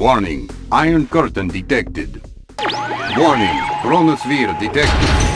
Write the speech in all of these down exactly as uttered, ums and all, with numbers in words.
Warning, Iron Curtain detected. Warning, Chronosphere detected.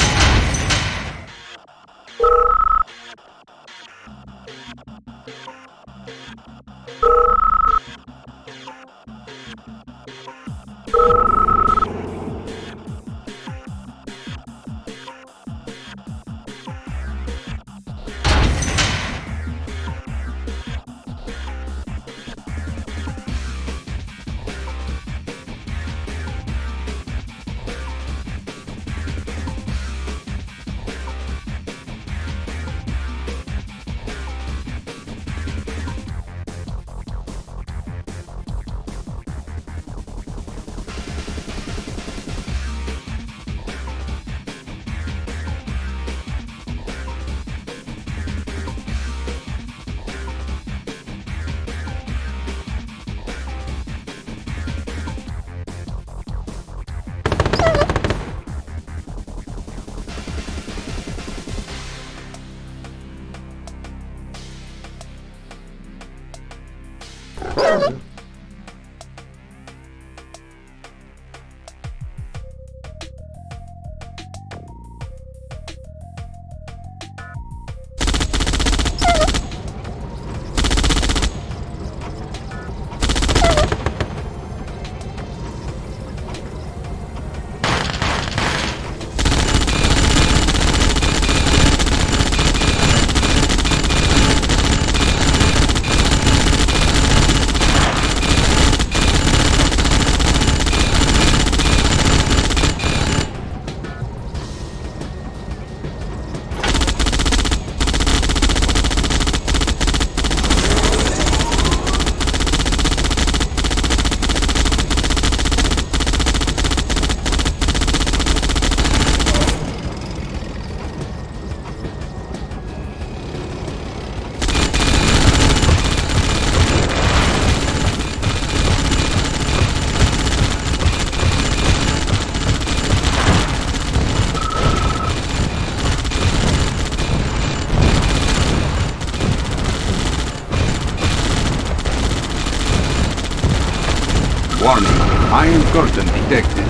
Warning, Iron Curtain detected.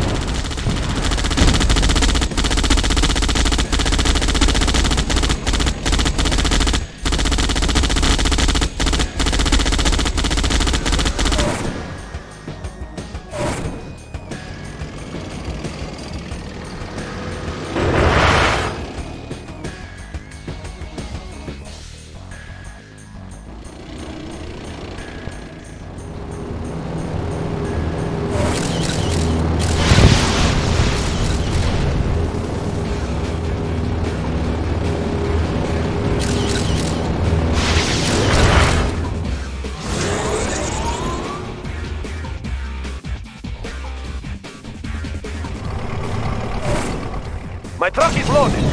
My truck is loaded.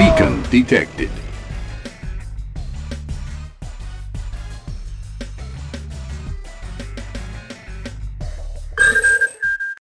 Beacon detected.